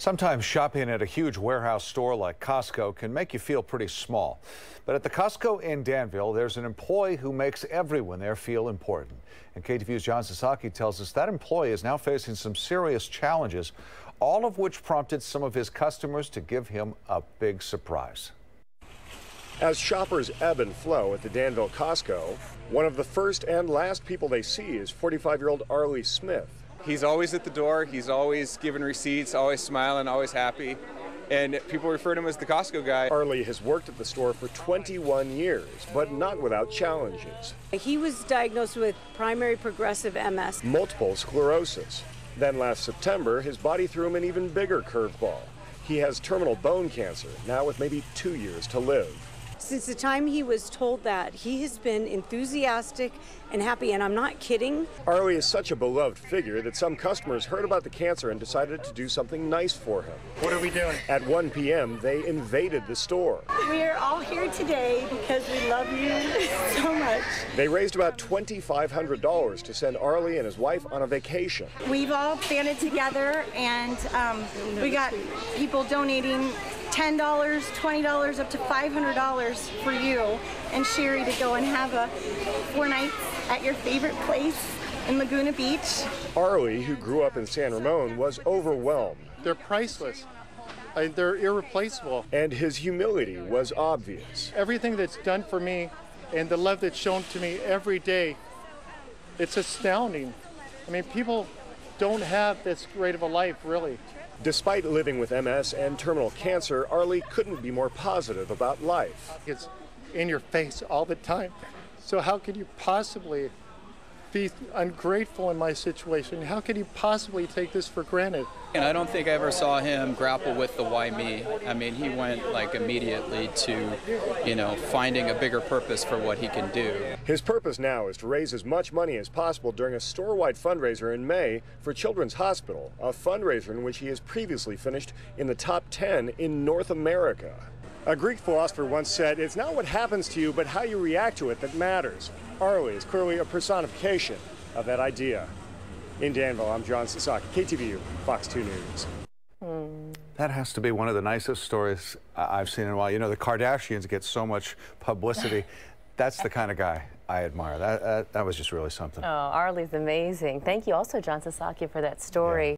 Sometimes shopping at a huge warehouse store like Costco can make you feel pretty small. But at the Costco in Danville, there's an employee who makes everyone there feel important. And KTVU's John Sasaki tells us that employee is now facing some serious challenges, all of which prompted some of his customers to give him a big surprise. As shoppers ebb and flow at the Danville Costco, one of the first and last people they see is 45-year-old Arlie Smith. He's always at the door, he's always giving receipts, always smiling, always happy, and people refer to him as the Costco guy. Arlie has worked at the store for 21 years, but not without challenges. He was diagnosed with primary progressive MS. Multiple sclerosis. Then last September, his body threw him an even bigger curveball. He has terminal bone cancer, now with maybe 2 years to live. Since the time he was told that, he has been enthusiastic and happy, and I'm not kidding. Arlie is such a beloved figure that some customers heard about the cancer and decided to do something nice for him. What are we doing? At 1 p.m., they invaded the store. We are all here today because we love you so much. They raised about $2,500 to send Arlie and his wife on a vacation. We've all banded together, and we got people donating $10, $20, up to $500 for you and Sherry to go and have a 4 nights at your favorite place in Laguna Beach. Arlie, who grew up in San Ramon, was overwhelmed. They're priceless. They're irreplaceable. And his humility was obvious. Everything that's done for me and the love that's shown to me every day, it's astounding. I mean, people don't have this great of a life, really. Despite living with MS and terminal cancer, Arlie couldn't be more positive about life. It's in your face all the time. So how can you possibly be ungrateful in my situation? How can you possibly take this for granted? And I don't think I ever saw him grapple with the why me. I mean, he went like immediately to, you know, finding a bigger purpose for what he can do. His purpose now is to raise as much money as possible during a store-wide fundraiser in May for Children's Hospital, a fundraiser in which he has previously finished in the top 10 in North America. A Greek philosopher once said, "It's not what happens to you, but how you react to it that matters." Arlie is clearly a personification of that idea. In Danville, I'm John Sasaki, KTVU, Fox 2 News. That has to be one of the nicest stories I've seen in a while. You know, the Kardashians get so much publicity. That's the kind of guy I admire. That was just really something. Oh, Arlie's amazing. Thank you also, John Sasaki, for that story. Yeah.